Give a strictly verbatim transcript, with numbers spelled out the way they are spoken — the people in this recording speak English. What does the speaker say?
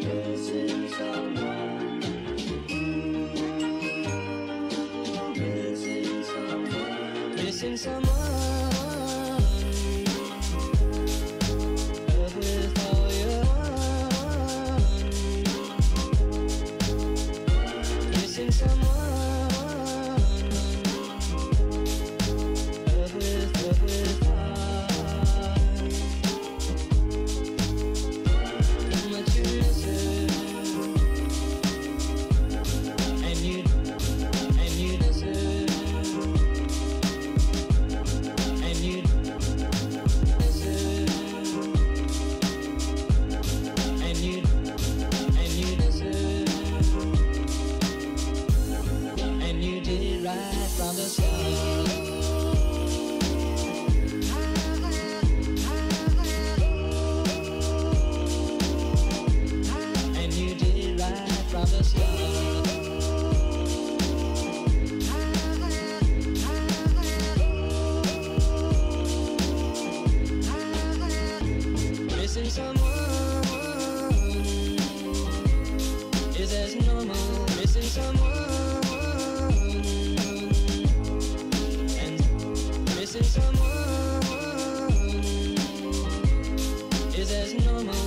This is our world. Missing someone. Missing someone. Someone is as normal.